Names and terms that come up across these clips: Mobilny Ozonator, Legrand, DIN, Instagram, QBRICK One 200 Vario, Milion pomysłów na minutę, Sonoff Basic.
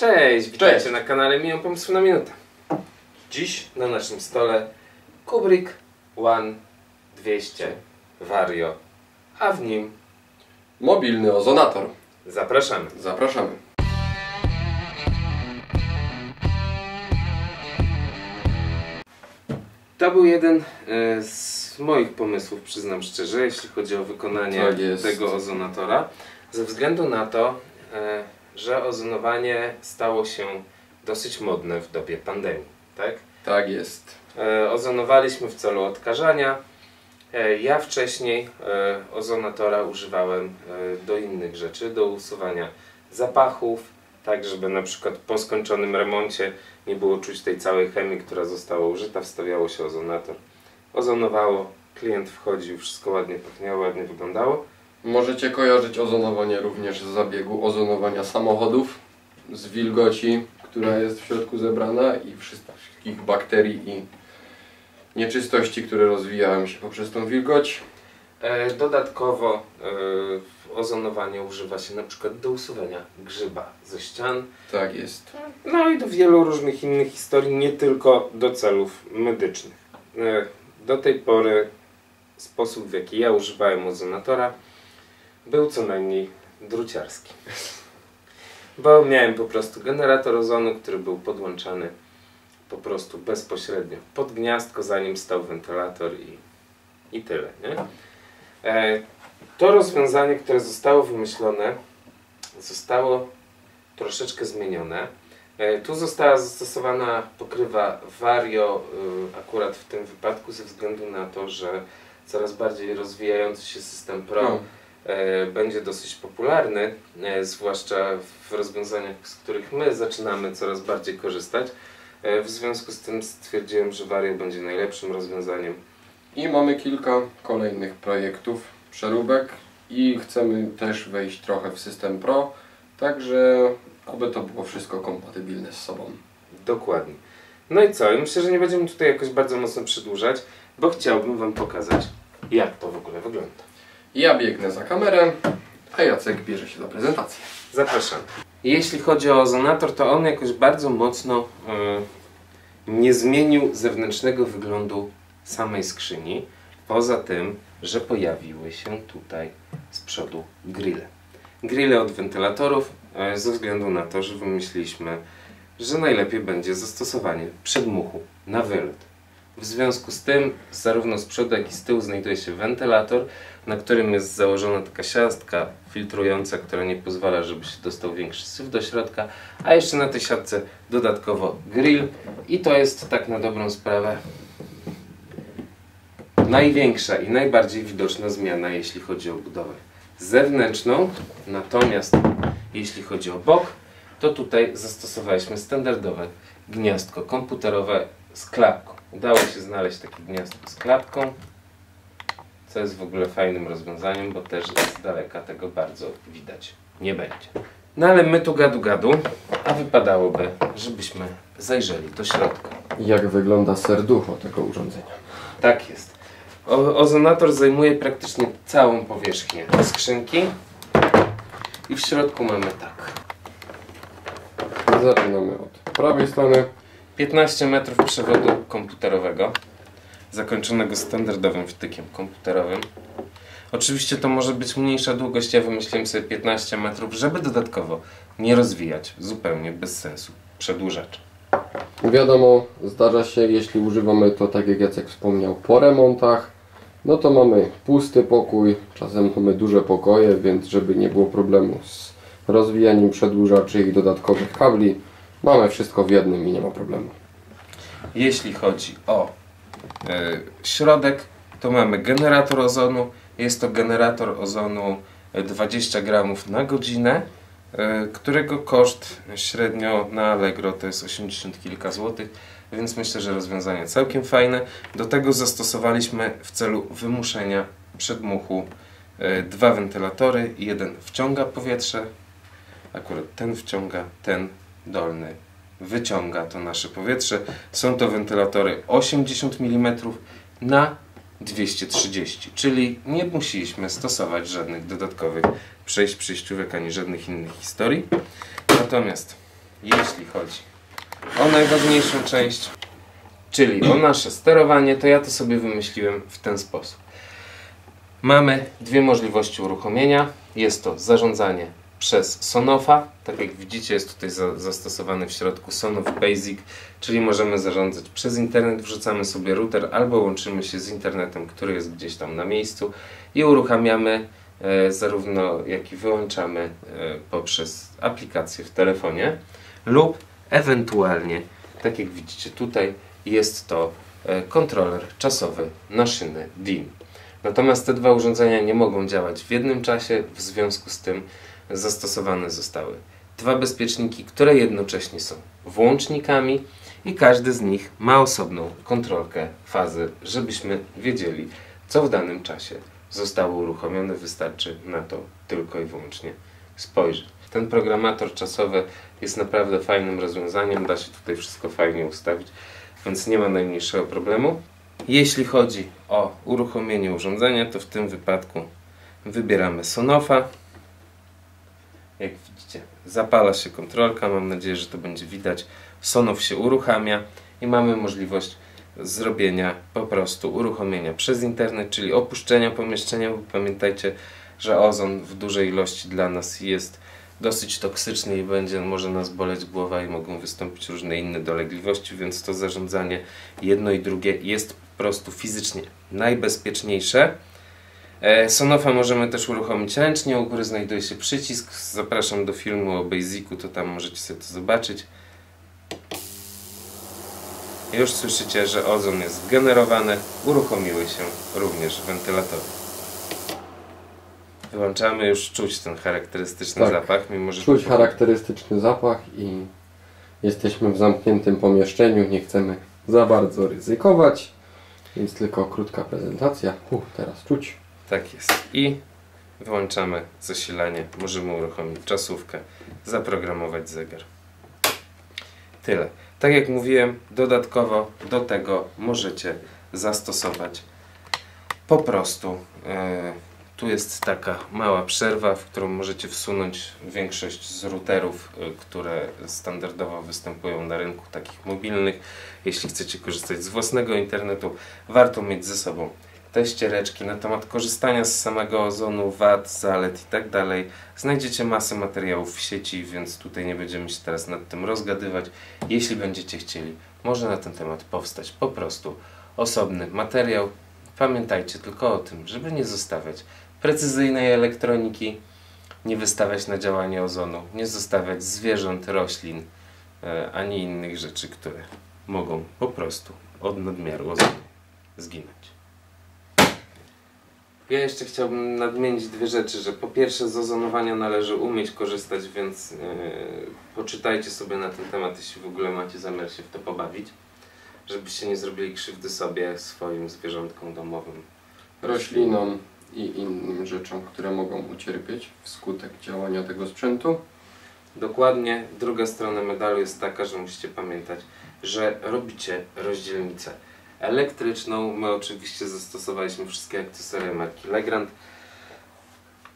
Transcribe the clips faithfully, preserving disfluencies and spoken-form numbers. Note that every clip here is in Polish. Cześć, witajcie Cześć. na kanale Milion pomysłów na minutę. Dziś na naszym stole QBRICK One dwieście Vario, a w nim mobilny ozonator. Zapraszamy. Zapraszamy. To był jeden z moich pomysłów, przyznam szczerze, jeśli chodzi o wykonanie tego ozonatora. Ze względu na to, że ozonowanie stało się dosyć modne w dobie pandemii, tak? Tak jest. Ozonowaliśmy w celu odkażania. Ja wcześniej ozonatora używałem do innych rzeczy, do usuwania zapachów, tak żeby na przykład po skończonym remoncie nie było czuć tej całej chemii, która została użyta, wstawiało się ozonator. Ozonowało, klient wchodził, wszystko ładnie pachniało, ładnie wyglądało. Możecie kojarzyć ozonowanie również z zabiegu ozonowania samochodów, z wilgoci, która jest w środku zebrana i wszystkich bakterii i nieczystości, które rozwijają się poprzez tą wilgoć. Dodatkowo ozonowanie używa się na przykład do usuwania grzyba ze ścian. Tak jest. No i do wielu różnych innych historii, nie tylko do celów medycznych. Do tej pory sposób, w jaki ja używałem ozonatora, był co najmniej druciarski. Bo miałem po prostu generator ozonu, który był podłączany po prostu bezpośrednio pod gniazdko, zanim stał wentylator i, i tyle, nie? E, to rozwiązanie, które zostało wymyślone, zostało troszeczkę zmienione. E, tu została zastosowana pokrywa Vario, y, akurat w tym wypadku ze względu na to, że coraz bardziej rozwijający się system Pro no. będzie dosyć popularny, zwłaszcza w rozwiązaniach, z których my zaczynamy coraz bardziej korzystać. W związku z tym stwierdziłem, że Vario będzie najlepszym rozwiązaniem. I mamy kilka kolejnych projektów, przeróbek i chcemy też wejść trochę w system Pro, także aby to było wszystko kompatybilne z sobą. Dokładnie. No i co? Myślę, że nie będziemy tutaj jakoś bardzo mocno przedłużać, bo chciałbym Wam pokazać, jak to w ogóle wygląda. Ja biegnę za kamerę, a Jacek bierze się do prezentacji. Zapraszam. Jeśli chodzi o ozonator, to on jakoś bardzo mocno yy, nie zmienił zewnętrznego wyglądu samej skrzyni, poza tym, że pojawiły się tutaj z przodu grille. Grille od wentylatorów, yy, ze względu na to, że wymyśliliśmy, że najlepiej będzie zastosowanie przedmuchu na wylot. W związku z tym, zarówno z przodu, jak i z tyłu znajduje się wentylator, na którym jest założona taka siatka filtrująca, która nie pozwala, żeby się dostał większy syf do środka, a jeszcze na tej siatce dodatkowo grill. I to jest tak na dobrą sprawę największa i najbardziej widoczna zmiana, jeśli chodzi o budowę zewnętrzną. Natomiast jeśli chodzi o bok, to tutaj zastosowaliśmy standardowe gniazdko komputerowe z klapką. Udało się znaleźć takie gniazdko z klapką, co jest w ogóle fajnym rozwiązaniem, bo też z daleka tego bardzo widać nie będzie. No ale my tu gadu gadu, a wypadałoby, żebyśmy zajrzeli do środka. Jak wygląda serducho tego urządzenia? Tak jest. O, ozonator zajmuje praktycznie całą powierzchnię skrzynki i w środku mamy tak. Zaczynamy od prawej strony. piętnaście metrów przewodu komputerowego, zakończonego standardowym wtykiem komputerowym. Oczywiście to może być mniejsza długość, ja wymyśliłem sobie piętnaście metrów, żeby dodatkowo nie rozwijać zupełnie bez sensu przedłużacza. Wiadomo, zdarza się, jeśli używamy to, tak jak Jacek wspomniał, po remontach, no to mamy pusty pokój, czasem mamy duże pokoje, więc żeby nie było problemu z rozwijaniem przedłużaczy i dodatkowych kabli, mamy wszystko w jednym i nie ma problemu. Jeśli chodzi o y, środek, to mamy generator ozonu. Jest to generator ozonu dwadzieścia gramów na godzinę, y, którego koszt średnio na Allegro to jest osiemdziesiąt kilka złotych, więc myślę, że rozwiązanie całkiem fajne. Do tego zastosowaliśmy w celu wymuszenia przedmuchu y, dwa wentylatory. Jeden wciąga powietrze, akurat ten wciąga, ten dolny wyciąga to nasze powietrze. Są to wentylatory osiemdziesiąt milimetrów na dwieście trzydzieści, czyli nie musieliśmy stosować żadnych dodatkowych przejść, przejściówek ani żadnych innych historii. Natomiast jeśli chodzi o najważniejszą część, czyli o nasze sterowanie, to ja to sobie wymyśliłem w ten sposób. Mamy dwie możliwości uruchomienia. Jest to zarządzanie przez Sonoffa. Tak jak widzicie, jest tutaj za zastosowany w środku Sonoff Basic, czyli możemy zarządzać przez internet, wrzucamy sobie router albo łączymy się z internetem, który jest gdzieś tam na miejscu i uruchamiamy e, zarówno jak i wyłączamy e, poprzez aplikację w telefonie lub ewentualnie, tak jak widzicie tutaj, jest to e, kontroler czasowy na szyny D I N. Natomiast te dwa urządzenia nie mogą działać w jednym czasie, w związku z tym zastosowane zostały dwa bezpieczniki, które jednocześnie są włącznikami i każdy z nich ma osobną kontrolkę fazy, żebyśmy wiedzieli, co w danym czasie zostało uruchomione. Wystarczy na to tylko i wyłącznie spojrzeć. Ten programator czasowy jest naprawdę fajnym rozwiązaniem, da się tutaj wszystko fajnie ustawić, więc nie ma najmniejszego problemu. Jeśli chodzi o uruchomienie urządzenia, to w tym wypadku wybieramy Sonoffa. Jak widzicie, zapala się kontrolka, mam nadzieję, że to będzie widać. Sonoff się uruchamia i mamy możliwość zrobienia po prostu uruchomienia przez internet, czyli opuszczenia pomieszczenia, bo pamiętajcie, że ozon w dużej ilości dla nas jest dosyć toksyczny i będzie, może nas boleć głowa i mogą wystąpić różne inne dolegliwości, więc to zarządzanie jedno i drugie jest po prostu fizycznie najbezpieczniejsze. Sonoffa możemy też uruchomić ręcznie, u góry znajduje się przycisk, zapraszam do filmu o Basicu, to tam możecie sobie to zobaczyć. Już słyszycie, że ozon jest generowany, uruchomiły się również wentylatory. Wyłączamy, już czuć ten charakterystyczny tak, zapach. Mimo że czuć charakterystyczny zapach i jesteśmy w zamkniętym pomieszczeniu, nie chcemy za bardzo ryzykować, więc tylko krótka prezentacja. Uf, teraz czuć. Tak jest. I wyłączamy zasilanie. Możemy uruchomić czasówkę, zaprogramować zegar. Tyle. Tak jak mówiłem, dodatkowo do tego możecie zastosować po prostu. Yy, tu jest taka mała przerwa, w którą możecie wsunąć większość z routerów, yy, które standardowo występują na rynku, takich mobilnych. Jeśli chcecie korzystać z własnego internetu, warto mieć ze sobą te ściereczki. Na temat korzystania z samego ozonu, wad, zalet i tak dalej znajdziecie masę materiałów w sieci, więc tutaj nie będziemy się teraz nad tym rozgadywać. Jeśli będziecie chcieli, może na ten temat powstać po prostu osobny materiał. Pamiętajcie tylko o tym, żeby nie zostawiać precyzyjnej elektroniki, nie wystawiać na działanie ozonu, nie zostawiać zwierząt, roślin, e, ani innych rzeczy, które mogą po prostu od nadmiaru ozonu zginąć. Ja jeszcze chciałbym nadmienić dwie rzeczy, że po pierwsze z ozonowania należy umieć korzystać, więc yy, poczytajcie sobie na ten temat, jeśli w ogóle macie zamiar się w to pobawić, żebyście nie zrobili krzywdy sobie, swoim zwierzątkom domowym, roślinom i innym rzeczom, które mogą ucierpieć wskutek działania tego sprzętu. Dokładnie. Druga strona medalu jest taka, że musicie pamiętać, że robicie rozdzielnicę elektryczną. My oczywiście zastosowaliśmy wszystkie akcesoria marki Legrand,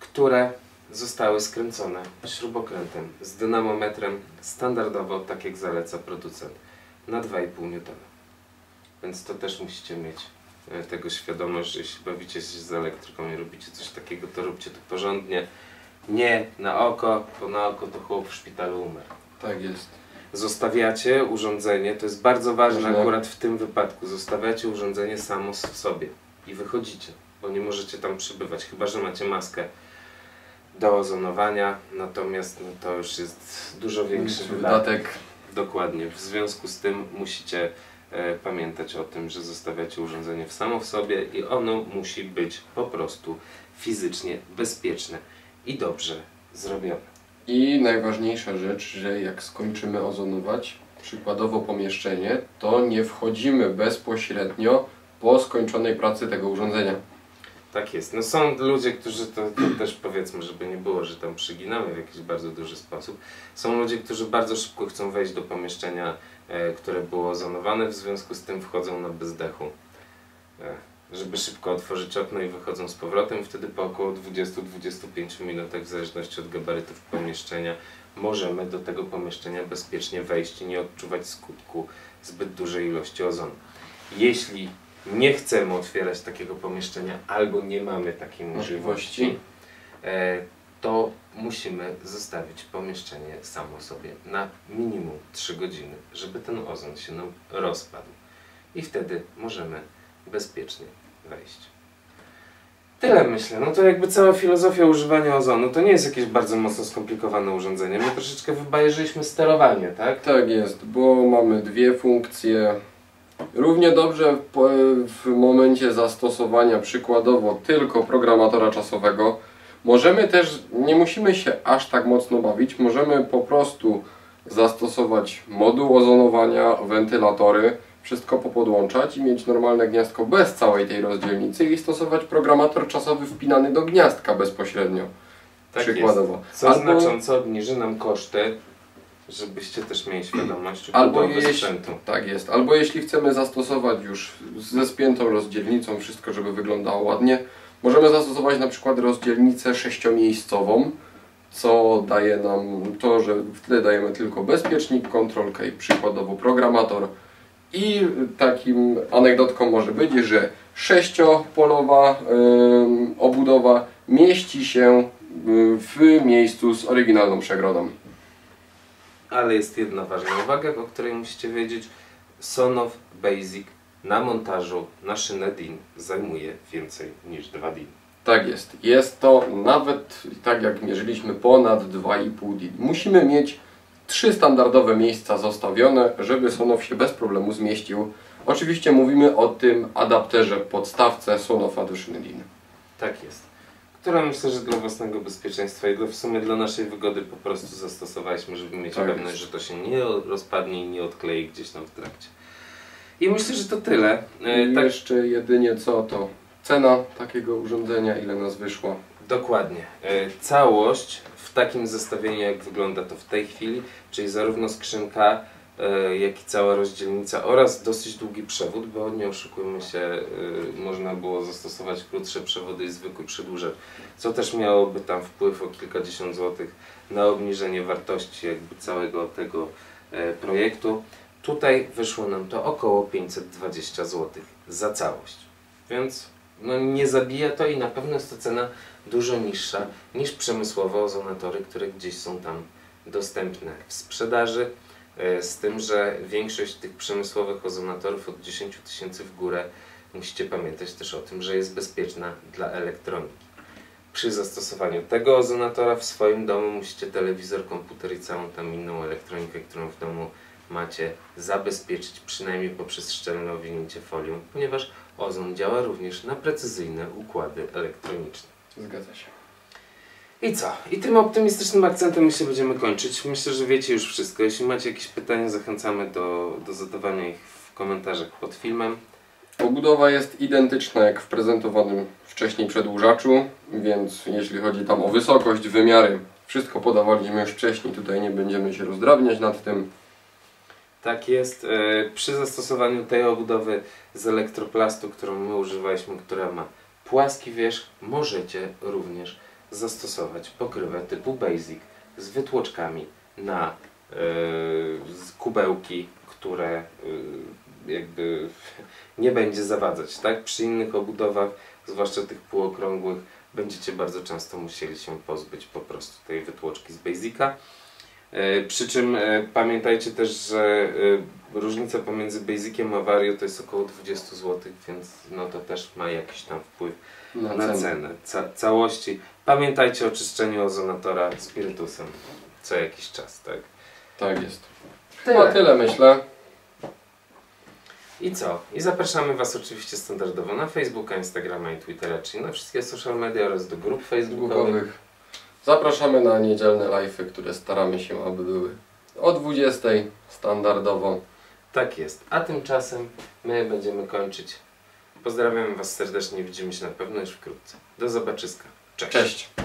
które zostały skręcone śrubokrętem z dynamometrem standardowo, tak jak zaleca producent, na dwa i pół niutonometra. Więc to też musicie mieć tego świadomość, że jeśli bawicie się z elektryką i robicie coś takiego, to róbcie to porządnie. Nie na oko, bo na oko to chłop w szpitalu umarł. Tak jest. Zostawiacie urządzenie, to jest bardzo ważne akurat w tym wypadku, zostawiacie urządzenie samo w sobie i wychodzicie, bo nie możecie tam przebywać, chyba że macie maskę do ozonowania, natomiast no, to już jest dużo większy wydatek. Dokładnie, w związku z tym musicie e, pamiętać o tym, że zostawiacie urządzenie samo w sobie i ono musi być po prostu fizycznie bezpieczne i dobrze zrobione. I najważniejsza rzecz, że jak skończymy ozonować przykładowo pomieszczenie, to nie wchodzimy bezpośrednio po skończonej pracy tego urządzenia. Tak jest. No są ludzie, którzy to, to też powiedzmy, żeby nie było, że tam przyginamy w jakiś bardzo duży sposób. Są ludzie, którzy bardzo szybko chcą wejść do pomieszczenia, e, które było ozonowane, w związku z tym wchodzą na bezdechu. E. Żeby szybko otworzyć okno i wychodzą z powrotem, wtedy po około dwudziestu do dwudziestu pięciu minutach, w zależności od gabarytów pomieszczenia, możemy do tego pomieszczenia bezpiecznie wejść i nie odczuwać skutku zbyt dużej ilości ozonu. Jeśli nie chcemy otwierać takiego pomieszczenia albo nie mamy takiej możliwości, to musimy zostawić pomieszczenie samo sobie na minimum trzy godziny, żeby ten ozon się nam rozpadł. I wtedy możemy bezpiecznie wejść. Tyle myślę. No to jakby cała filozofia używania ozonu. To nie jest jakieś bardzo mocno skomplikowane urządzenie. My troszeczkę wybajerzyliśmy sterowanie, tak? Tak jest, bo mamy dwie funkcje. Równie dobrze w momencie zastosowania przykładowo tylko programatora czasowego możemy też, nie musimy się aż tak mocno bawić, możemy po prostu zastosować moduł ozonowania, wentylatory, wszystko popodłączać i mieć normalne gniazdko bez całej tej rozdzielnicy i stosować programator czasowy wpinany do gniazdka bezpośrednio. Tak przykładowo. Jest, co albo znacząco obniży nam koszty, żebyście też mieli świadomość albo jeśli, tak jest, albo jeśli chcemy zastosować już ze spiętą rozdzielnicą wszystko, żeby wyglądało ładnie, możemy zastosować na przykład rozdzielnicę sześciomiejscową, co daje nam to, że w tle dajemy tylko bezpiecznik, kontrolkę i przykładowo programator. I takim anegdotką może być, że sześciopolowa yy, obudowa mieści się w miejscu z oryginalną przegrodą. Ale jest jedna ważna uwaga, o której musicie wiedzieć. Sonoff Basic na montażu na szynę D I N zajmuje więcej niż dwa D I N. Tak jest. Jest to nawet, tak jak mierzyliśmy, ponad dwa i pół D I N. Musimy mieć trzy standardowe miejsca zostawione, żeby Sonoff się bez problemu zmieścił. Oczywiście mówimy o tym adapterze, podstawce Sonoffa do szyny D I N. Tak jest. Która myślę, że dla własnego bezpieczeństwa i w sumie dla naszej wygody po prostu zastosowaliśmy, żeby mieć tak pewność, że to się nie rozpadnie i nie odklei gdzieś tam w trakcie. I myślę, że to tyle. I tak jeszcze jedynie co to cena takiego urządzenia, ile nas wyszło. Dokładnie. Całość w takim zestawieniu, jak wygląda to w tej chwili, czyli zarówno skrzynka, jak i cała rozdzielnica oraz dosyć długi przewód, bo nie oszukujmy się, można było zastosować krótsze przewody i zwykły przedłużacz, co też miałoby tam wpływ o kilkadziesiąt złotych na obniżenie wartości jakby całego tego projektu. Tutaj wyszło nam to około pięćset dwadzieścia złotych za całość, więc no nie zabija to i na pewno jest to cena dużo niższa niż przemysłowe ozonatory, które gdzieś są tam dostępne w sprzedaży. Z tym, że większość tych przemysłowych ozonatorów od dziesięciu tysięcy w górę musicie pamiętać też o tym, że jest bezpieczna dla elektroniki. Przy zastosowaniu tego ozonatora w swoim domu musicie telewizor, komputer i całą tam inną elektronikę, którą w domu macie, zabezpieczyć przynajmniej poprzez szczelne owinięcie folią, ponieważ ozon działa również na precyzyjne układy elektroniczne. Zgadza się. I co? I tym optymistycznym akcentem my się będziemy kończyć. Myślę, że wiecie już wszystko. Jeśli macie jakieś pytania, zachęcamy do, do zadawania ich w komentarzach pod filmem. Obudowa jest identyczna jak w prezentowanym wcześniej przedłużaczu, więc jeśli chodzi tam o wysokość, wymiary, wszystko podawaliśmy już wcześniej, tutaj nie będziemy się rozdrabniać nad tym. Tak jest. Przy zastosowaniu tej obudowy z elektroplastu, którą my używaliśmy, która ma płaski wierzch, możecie również zastosować pokrywę typu Basic z wytłoczkami na yy, z kubełki, które yy, jakby nie będzie zawadzać. Tak? Przy innych obudowach, zwłaszcza tych półokrągłych, będziecie bardzo często musieli się pozbyć po prostu tej wytłoczki z Basica. Yy, przy czym yy, pamiętajcie też, że yy, różnica pomiędzy Basiciem a Vario to jest około dwadzieścia złotych, więc no to też ma jakiś tam wpływ na, na cenę Ca całości. Pamiętajcie o czyszczeniu ozonatora spirytusem co jakiś czas, tak? Tak jest. Tyle. No tyle myślę. I co? I zapraszamy Was oczywiście standardowo na Facebooka, Instagrama i Twittera, czyli na wszystkie social media oraz do grup facebookowych. Zapraszamy na niedzielne live'y, które staramy się, aby były o dwudziestej standardowo. Tak jest. A tymczasem my będziemy kończyć. Pozdrawiam Was serdecznie. Widzimy się na pewno już wkrótce. Do zobaczyska. Cześć. Cześć.